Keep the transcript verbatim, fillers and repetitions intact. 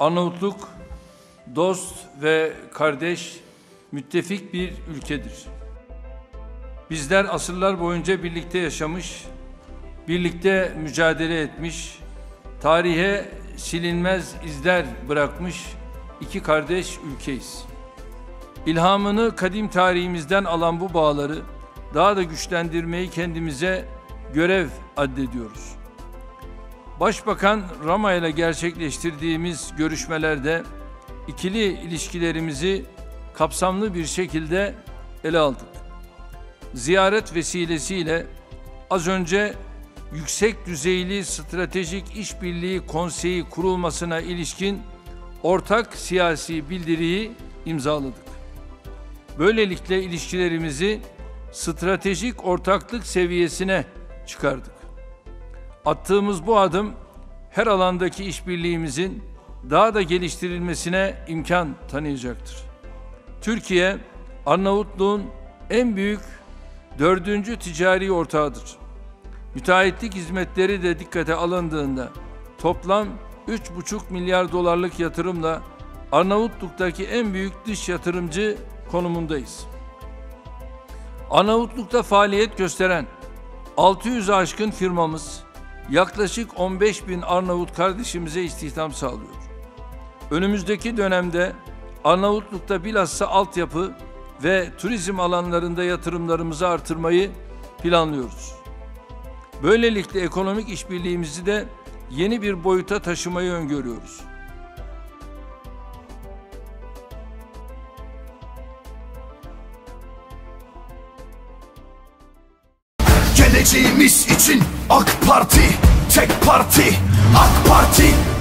Arnavutluk dost ve kardeş, müttefik bir ülkedir. Bizler asırlar boyunca birlikte yaşamış, birlikte mücadele etmiş, tarihe silinmez izler bırakmış iki kardeş ülkeyiz. İlhamını kadim tarihimizden alan bu bağları daha da güçlendirmeyi kendimize görev addediyoruz. Başbakan Rama ile gerçekleştirdiğimiz görüşmelerde ikili ilişkilerimizi kapsamlı bir şekilde ele aldık. Ziyaret vesilesiyle az önce yüksek düzeyli stratejik işbirliği konseyi kurulmasına ilişkin ortak siyasi bildiriyi imzaladık. Böylelikle ilişkilerimizi stratejik ortaklık seviyesine çıkardık. Attığımız bu adım her alandaki işbirliğimizin daha da geliştirilmesine imkan tanıyacaktır. Türkiye, Arnavutluğun en büyük dördüncü ticari ortağıdır. Müteahhitlik hizmetleri de dikkate alındığında toplam üç buçuk milyar dolarlık yatırımla Arnavutluk'taki en büyük dış yatırımcı konumundayız. Arnavutluk'ta faaliyet gösteren altı yüz'e aşkın firmamız yaklaşık on beş bin Arnavut kardeşimize istihdam sağlıyor. Önümüzdeki dönemde Arnavutluk'ta bilhassa altyapı ve turizm alanlarında yatırımlarımızı artırmayı planlıyoruz. Böylelikle ekonomik işbirliğimizi de yeni bir boyuta taşımayı öngörüyoruz. Geleceğimiz için AK Parti, tek parti, AK Parti.